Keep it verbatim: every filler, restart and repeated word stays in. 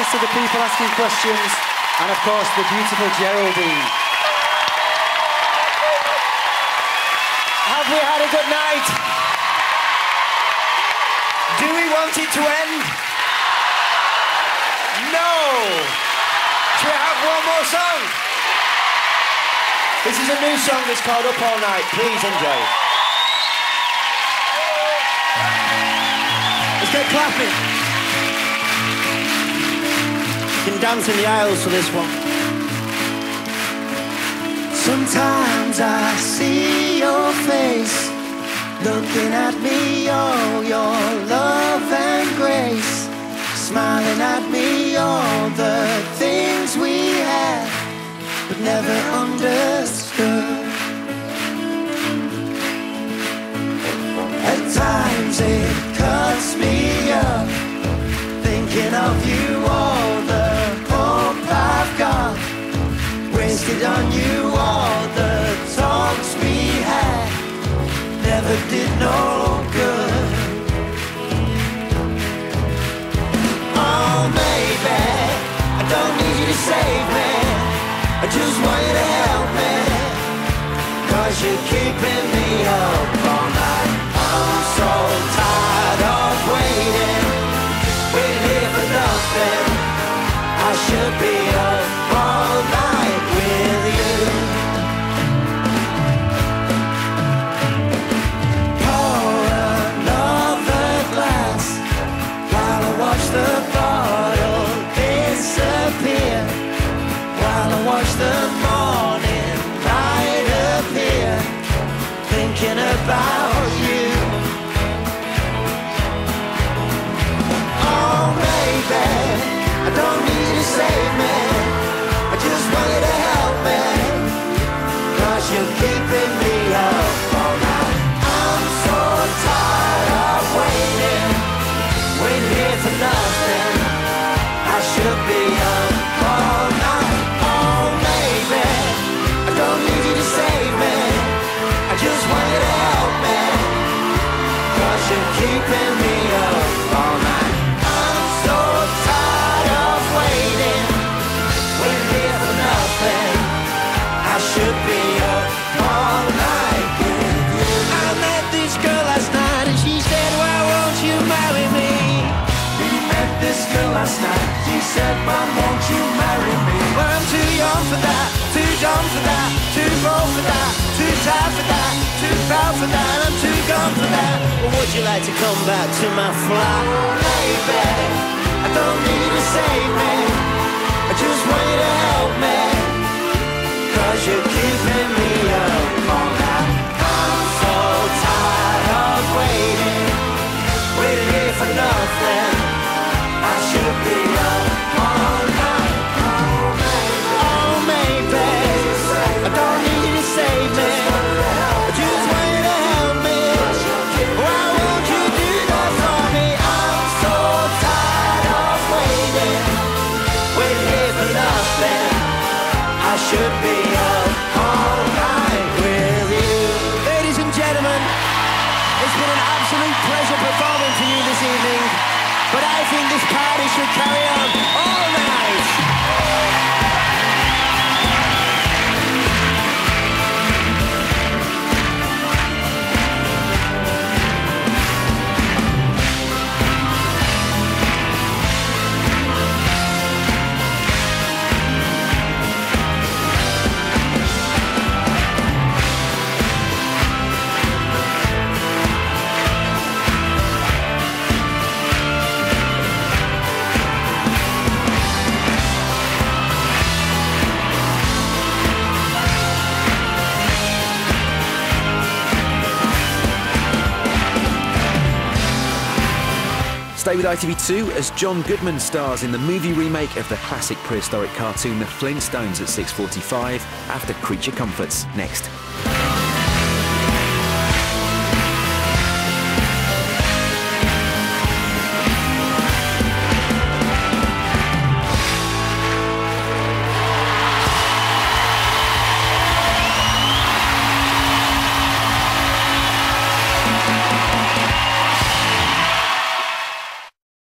To the people asking questions, and of course the beautiful Geraldine. Have we had a good night? Do we want it to end? No! Should we have one more song? This is a new song that's called Up All Night. Please enjoy. Let's get clapping. You can dance in the aisles for this one. Sometimes I see your face looking at me, oh, your love and grace, smiling at me, all the things we had but never understood. At times it cuts me up, thinking of you, all the I've got wasted on you, all the talks we had never did no good. Oh baby, I don't need you to save me, I just want you to help me. 'cause you're keeping me up all night. I'm so tired of waiting, waiting here for nothing. I should be up all night with you. Pour another glass while I watch the bottle disappear, while I watch the morning light appear, thinking about you. Oh baby, I don't need you to save me, I just want you to help me, 'cause you're keeping me up all night. I'm so tired of waiting, waiting here for nothing. I should be up all night. Oh baby, I don't need you to save me, I just want you to help me, 'cause you're keeping me up all night. I'm so tired of waiting, waiting here for nothing. I should be up all night with you. I met this girl last night and she said, why won't you marry me? We met this girl last night, she said, why won't you marry me? Well, I'm too young for that, too dumb for that, too bold for that, too tired for that, too proud for that, and I'm too gone for that. Well, would you like to come back to my flat? Oh baby, I don't need you to save me, I just want you to help me, 'cause you're keeping me up all night. I'm so tired of waiting, waiting here for nothing. I should be up all night. Oh maybe, I don't need you to save me, I just want you to help me. Why won't you do that for me? I'm so tired of waiting, waiting here for nothing. I should be up all night with you. Ladies and gentlemen, it's been an absolute pleasure performing for you this evening, but I think this party should carry on all night. Stay with I T V two as John Goodman stars in the movie remake of the classic prehistoric cartoon The Flintstones at six forty-five after Creature Comforts next.